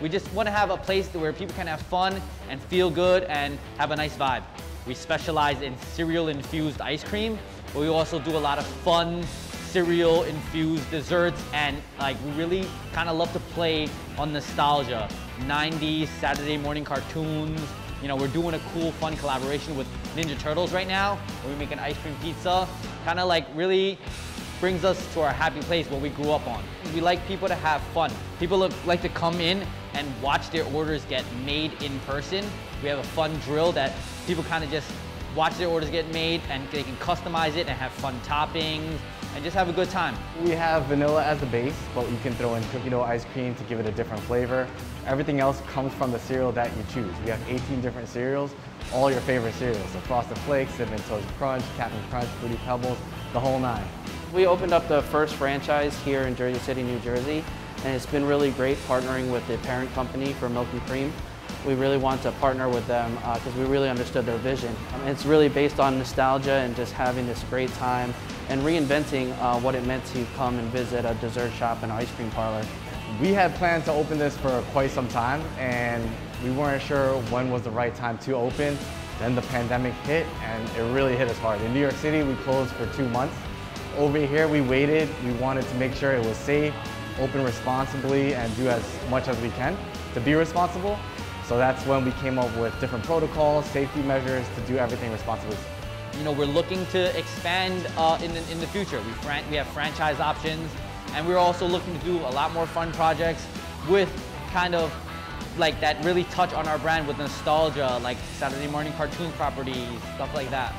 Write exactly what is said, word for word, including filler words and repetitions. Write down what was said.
We just want to have a place where people can have fun and feel good and have a nice vibe. We specialize in cereal-infused ice cream, but we also do a lot of fun cereal-infused desserts, and like we really kind of love to play on nostalgia. nineties, Saturday morning cartoons. You know, we're doing a cool, fun collaboration with Ninja Turtles right now, where we make an ice cream pizza. Kind of like really brings us to our happy place, what we grew up on. We like people to have fun. People look, like to come in and watch their orders get made in person. We have a fun drill that people kind of just watch their orders get made and they can customize it and have fun toppings and just have a good time. We have vanilla as the base, but you can throw in cookie dough ice cream to give it a different flavor. Everything else comes from the cereal that you choose. We have eighteen different cereals, all your favorite cereals. So Frosted Flakes, Cinnamon Toast Crunch, Captain Crunch, Fruity Pebbles, the whole nine. We opened up the first franchise here in Jersey City, New Jersey, and it's been really great partnering with the parent company for Milk and Cream. We really want to partner with them because uh, we really understood their vision. And it's really based on nostalgia and just having this great time and reinventing uh, what it meant to come and visit a dessert shop and ice cream parlor. We had planned to open this for quite some time, and we weren't sure when was the right time to open. Then the pandemic hit, and it really hit us hard. In New York City, we closed for two months. Over here, we waited. We wanted to make sure it was safe, open responsibly, and do as much as we can to be responsible. So that's when we came up with different protocols, safety measures to do everything responsibly. You know, we're looking to expand uh, in, the, in the future. We, fran we have franchise options, and we're also looking to do a lot more fun projects with kind of like that really touch on our brand with nostalgia, like Saturday morning cartoon properties, stuff like that.